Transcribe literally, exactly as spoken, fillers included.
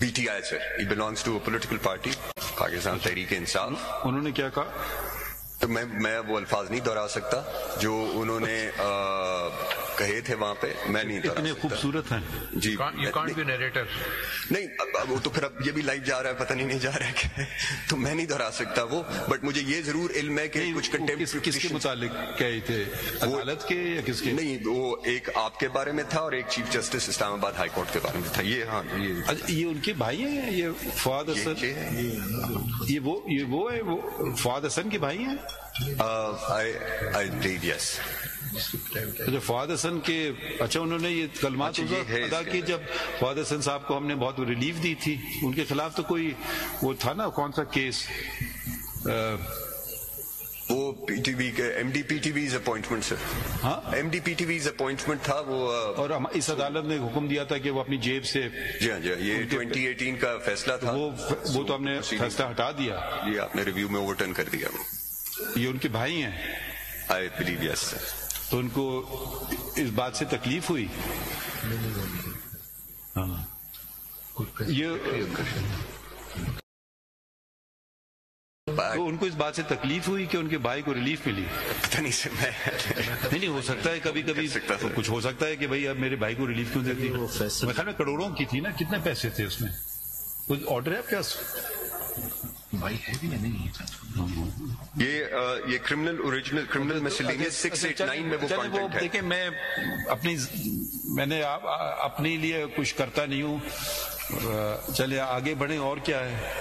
PTI sir, it belongs to a political party Pakistan Tehreek-e-Insaf. उन्होंने क्या कहा? तो मैं मैं वो अल्फाज नहीं दोहरा सकता जो उन्होंने आ, कहे थे वहां पे, मैं नहीं दोहरा सकता। खूबसूरत है जी, you can't be narrator। नहीं, अब, अब वो तो फिर अब ये भी लाइव जा रहा है, पता नहीं नहीं जा रहा है क्या, तो मैं नहीं दोहरा सकता वो। बट मुझे ये जरूर इल्म है कि कुछ कंटेम्प्ट किसके मुतालिक कहे थे, अदालत के या किसके? नहीं, वो एक आपके बारे में था और एक chief justice Islamabad high court के बारे में था। ये हाँ, ये ये उनके भाई हैं, ये फवाद हसन, ये वो ये वो है, वो फवाद हसन के भाई हैं। Uh, I, I did, yes. तो फवाद हसन के, अच्छा उन्होंने ये कलमात अदा किए जब फवाद हसन साहब को हमने बहुत रिलीफ दी थी। उनके खिलाफ तो कोई वो था ना, कौन सा केस, uh, वो पीटीवी के एमडी पीटीवी अपॉइंटमेंट सर। हाँ, एमडी पीटीवी अपॉइंटमेंट था वो। और इस अदालत ने हुक्म दिया था कि वो अपनी जेब से, जी हाँ जी, ये ट्वेंटी एटीन का फैसला था वो वो तो हमने फैसला हटा दिया, ये आपने रिव्यू में ओवरटर्न कर दिया। वो ये उनके भाई हैं, आई बिलीव यस सर। तो उनको इस बात से तकलीफ हुई? हाँ, ये तो उनको इस बात से तकलीफ हुई कि उनके भाई को रिलीफ मिली? पता नहीं सर, मैं नहीं नहीं हो सकता है कभी कभी तो कुछ हो सकता है कि भाई अब मेरे भाई को रिलीफ क्यों देती है। मेरे ख्याल में करोड़ों की थी ना, कितने पैसे थे उसमें? कुछ ऑर्डर है आपके पास? भाई है भी नहीं ये आ, ये criminal original criminal miscellaneous six eight nine में वो कंटेंट है। देखिए, मैं अपनी मैंने आ, अपने लिए कुछ करता नहीं हूँ। चलिए आगे बढ़े, और क्या है।